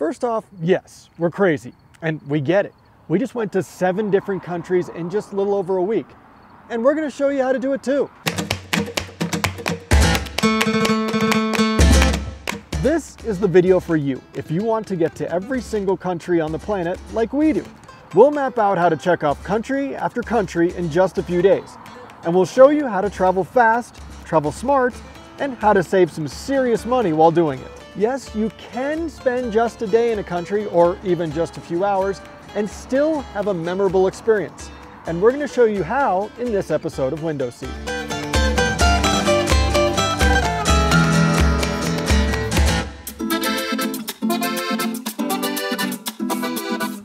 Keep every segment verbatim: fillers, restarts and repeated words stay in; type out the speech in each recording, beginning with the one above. First off, yes, we're crazy, and we get it. We just went to seven different countries in just a little over a week, and we're gonna show you how to do it too. This is the video for you if you want to get to every single country on the planet like we do. We'll map out how to check off country after country in just a few days, and we'll show you how to travel fast, travel smart, and how to save some serious money while doing it. Yes, you can spend just a day in a country or even just a few hours and still have a memorable experience. And we're going to show you how in this episode of Window Seat.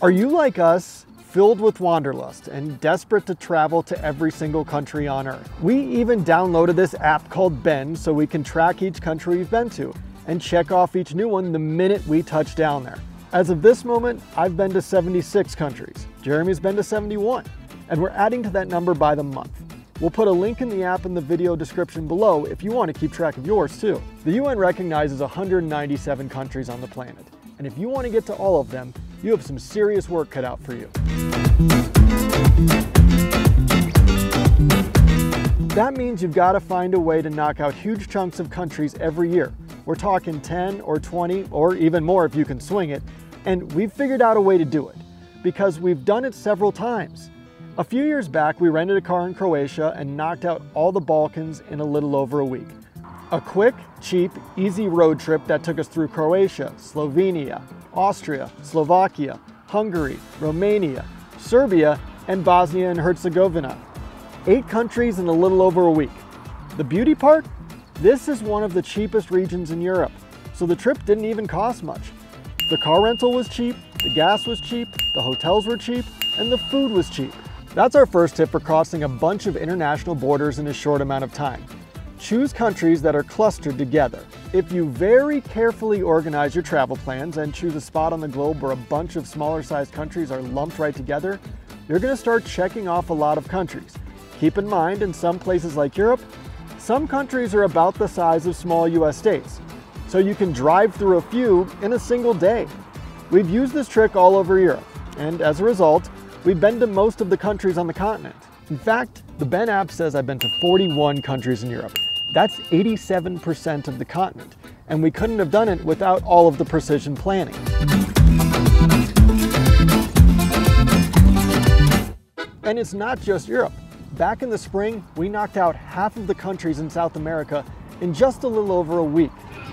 Are you like us, filled with wanderlust and desperate to travel to every single country on Earth? We even downloaded this app called Been so we can track each country we've been to and check off each new one the minute we touch down there. As of this moment, I've been to seventy-six countries. Jeremy's been to seventy-one, and we're adding to that number by the month. We'll put a link in the app in the video description below if you want to keep track of yours too. The U N recognizes one hundred ninety-seven countries on the planet, and if you want to get to all of them, you have some serious work cut out for you. That means you've got to find a way to knock out huge chunks of countries every year. We're talking ten or twenty or even more if you can swing it, and we've figured out a way to do it because we've done it several times. A few years back, we rented a car in Croatia and knocked out all the Balkans in a little over a week. A quick, cheap, easy road trip that took us through Croatia, Slovenia, Austria, Slovakia, Hungary, Romania, Serbia, and Bosnia and Herzegovina. Eight countries in a little over a week. The beauty part? This is one of the cheapest regions in Europe, so the trip didn't even cost much. The car rental was cheap, the gas was cheap, the hotels were cheap, and the food was cheap. That's our first tip for crossing a bunch of international borders in a short amount of time. Choose countries that are clustered together. If you very carefully organize your travel plans and choose a spot on the globe where a bunch of smaller-sized countries are lumped right together, you're going to start checking off a lot of countries. Keep in mind, in some places like Europe, some countries are about the size of small U S states, so you can drive through a few in a single day. We've used this trick all over Europe, and as a result, we've been to most of the countries on the continent. In fact, the Been app says I've been to forty-one countries in Europe. That's eighty-seven percent of the continent, and we couldn't have done it without all of the precision planning. And it's not just Europe. Back in the spring, we knocked out half of the countries in South America in just a little over a week.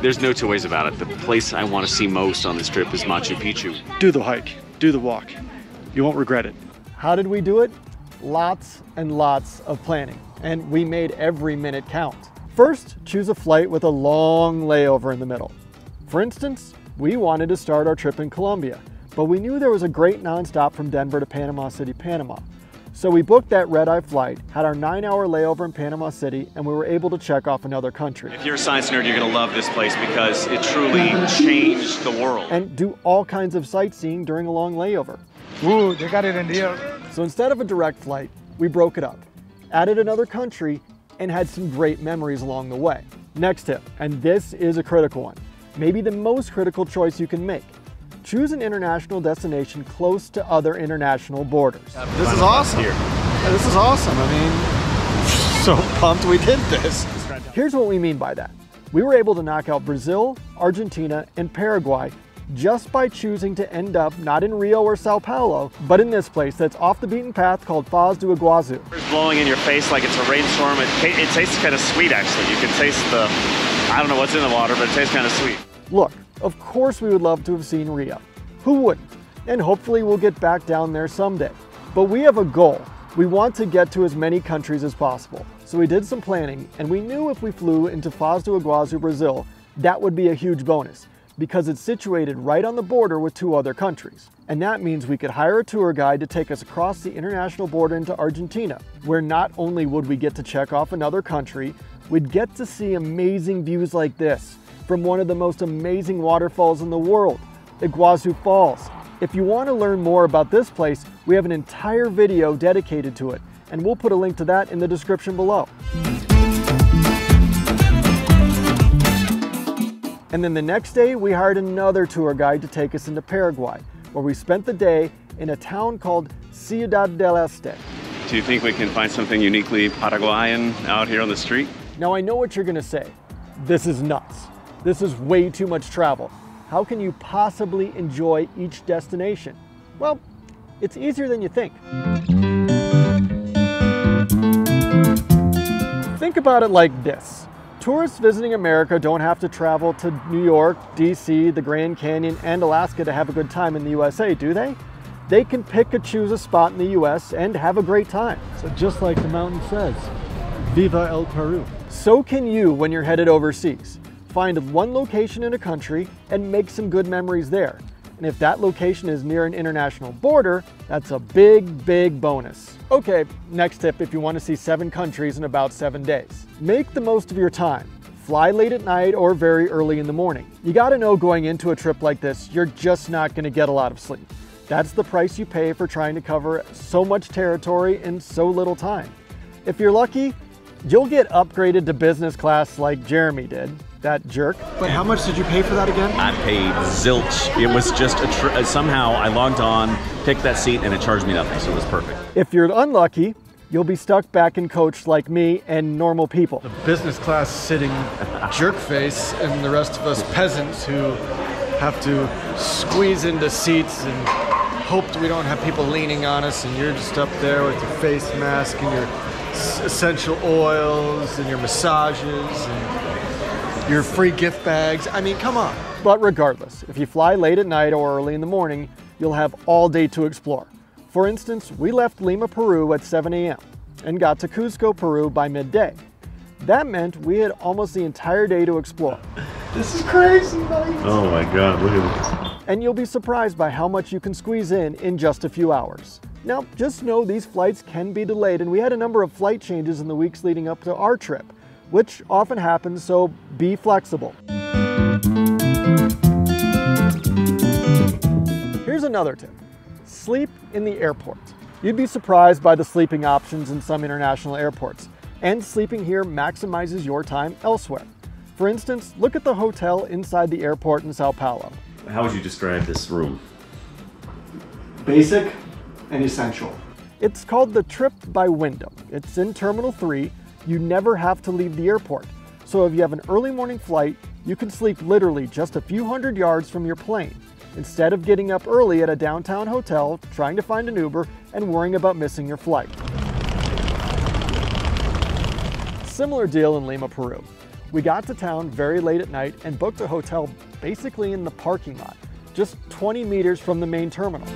There's no two ways about it. The place I want to see most on this trip is Machu Picchu. Do the hike, do the walk. You won't regret it. How did we do it? Lots and lots of planning, and we made every minute count. First, choose a flight with a long layover in the middle. For instance, we wanted to start our trip in Colombia, but we knew there was a great nonstop from Denver to Panama City, Panama. So we booked that red-eye flight, had our nine-hour layover in Panama City, and we were able to check off another country. If you're a science nerd, you're going to love this place because it truly changed the world. And do all kinds of sightseeing during a long layover. Ooh, they got it in the air. So instead of a direct flight, we broke it up, added another country, and had some great memories along the way. Next tip, and this is a critical one, maybe the most critical choice you can make. Choose an international destination close to other international borders. This is awesome. This is awesome. I mean, so pumped we did this. Here's what we mean by that. We were able to knock out Brazil, Argentina, and Paraguay just by choosing to end up not in Rio or Sao Paulo, but in this place that's off the beaten path called Foz do Iguazu. It's blowing in your face like it's a rainstorm. It, it tastes kind of sweet, actually. You can taste the, I don't know what's in the water, but it tastes kind of sweet. Look. Of course we would love to have seen Rio. Who wouldn't? And hopefully we'll get back down there someday. But we have a goal. We want to get to as many countries as possible. So we did some planning, and we knew if we flew into Foz do Iguazu, Brazil, that would be a huge bonus because it's situated right on the border with two other countries. And that means we could hire a tour guide to take us across the international border into Argentina, where not only would we get to check off another country, we'd get to see amazing views like this from one of the most amazing waterfalls in the world, Iguazu Falls. If you want to learn more about this place, we have an entire video dedicated to it, and we'll put a link to that in the description below. And then the next day, we hired another tour guide to take us into Paraguay, where we spent the day in a town called Ciudad del Este. Do you think we can find something uniquely Paraguayan out here on the street? Now I know what you're gonna say. This is nuts. This is way too much travel. How can you possibly enjoy each destination? Well, it's easier than you think. Think about it like this. Tourists visiting America don't have to travel to New York, D C, the Grand Canyon, and Alaska to have a good time in the U S A, do they? They can pick and choose a spot in the U S and have a great time. So just like the mountain says, Viva el Peru. So can you when you're headed overseas. Find one location in a country and make some good memories there. And if that location is near an international border, that's a big, big bonus. Okay, next tip if you want to see seven countries in about seven days. Make the most of your time. Fly late at night or very early in the morning. You gotta know going into a trip like this, you're just not gonna get a lot of sleep. That's the price you pay for trying to cover so much territory in so little time. If you're lucky, you'll get upgraded to business class like Jeremy did, that jerk. But how much did you pay for that again? I paid zilch. It was just, a tr somehow I logged on, picked that seat, and it charged me nothing, so it was perfect. If you're unlucky, you'll be stuck back in coach like me and normal people. The business class sitting jerk face and the rest of us peasants who have to squeeze into seats and hope that we don't have people leaning on us, and you're just up there with your face mask and your essential oils and your massages and your free gift bags. I mean, come on. But regardless, if you fly late at night or early in the morning, you'll have all day to explore. For instance, we left Lima, Peru at seven A M and got to Cuzco, Peru by midday. That meant we had almost the entire day to explore. This is crazy, buddy. Oh my God, look at this. And you'll be surprised by how much you can squeeze in in just a few hours. Now, just know these flights can be delayed, and we had a number of flight changes in the weeks leading up to our trip, which often happens, so be flexible. Here's another tip. Sleep in the airport. You'd be surprised by the sleeping options in some international airports, and sleeping here maximizes your time elsewhere. For instance, look at the hotel inside the airport in Sao Paulo. How would you describe this room? Basic and essential. It's called the Trip by Wyndham. It's in Terminal three. You never have to leave the airport. So if you have an early morning flight, you can sleep literally just a few hundred yards from your plane, instead of getting up early at a downtown hotel, trying to find an Uber, and worrying about missing your flight. Similar deal in Lima, Peru. We got to town very late at night and booked a hotel basically in the parking lot, just twenty meters from the main terminal.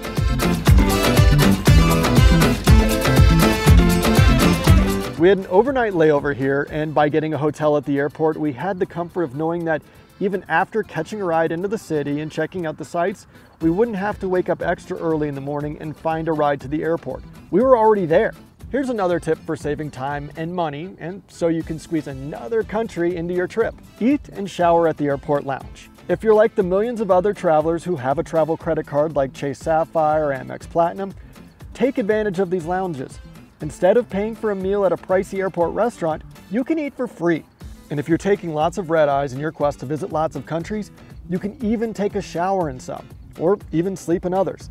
We had an overnight layover here, and by getting a hotel at the airport, we had the comfort of knowing that even after catching a ride into the city and checking out the sights, we wouldn't have to wake up extra early in the morning and find a ride to the airport. We were already there. Here's another tip for saving time and money, and so you can squeeze another country into your trip. Eat and shower at the airport lounge. If you're like the millions of other travelers who have a travel credit card like Chase Sapphire or Amex Platinum, take advantage of these lounges. Instead of paying for a meal at a pricey airport restaurant, you can eat for free. And if you're taking lots of red eyes in your quest to visit lots of countries, you can even take a shower in some, or even sleep in others.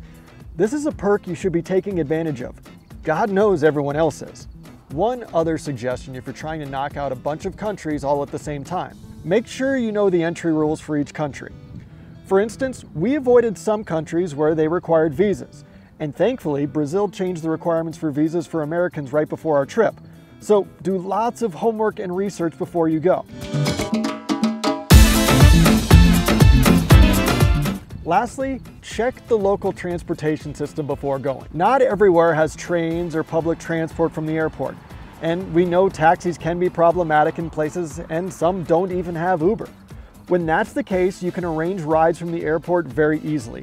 This is a perk you should be taking advantage of. God knows everyone else is. One other suggestion if you're trying to knock out a bunch of countries all at the same time. Make sure you know the entry rules for each country. For instance, we avoided some countries where they required visas, and thankfully Brazil changed the requirements for visas for Americans right before our trip. So do lots of homework and research before you go. Lastly, check the local transportation system before going. Not everywhere has trains or public transport from the airport, and we know taxis can be problematic in places, and some don't even have Uber. When that's the case, you can arrange rides from the airport very easily.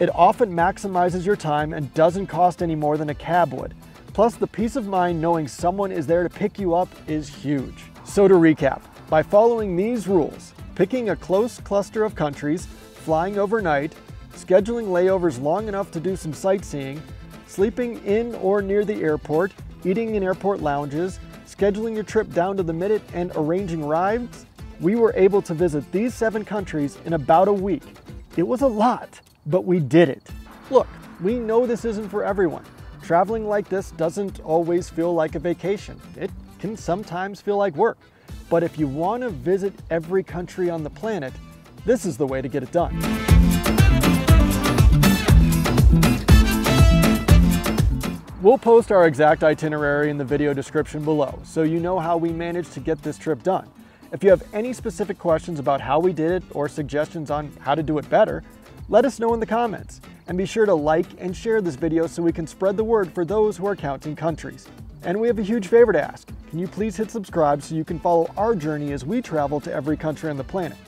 It often maximizes your time and doesn't cost any more than a cab would. Plus, the peace of mind knowing someone is there to pick you up is huge. So to recap, by following these rules, picking a close cluster of countries, flying overnight, scheduling layovers long enough to do some sightseeing, sleeping in or near the airport, eating in airport lounges, scheduling your trip down to the minute and arranging rides, We were able to visit these seven countries in about a week. It was a lot, but we did it. Look, we know this isn't for everyone. Traveling like this doesn't always feel like a vacation. It can sometimes feel like work. But if you want to visit every country on the planet, this is the way to get it done. We'll post our exact itinerary in the video description below, so you know how we managed to get this trip done. If you have any specific questions about how we did it or suggestions on how to do it better, let us know in the comments. And be sure to like and share this video so we can spread the word for those who are counting countries. And we have a huge favor to ask. Can you please hit subscribe so you can follow our journey as we travel to every country on the planet?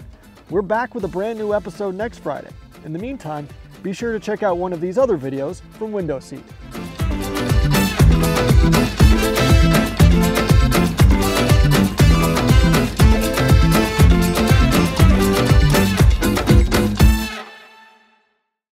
We're back with a brand new episode next Friday. In the meantime, be sure to check out one of these other videos from Window Seat.